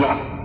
Wow.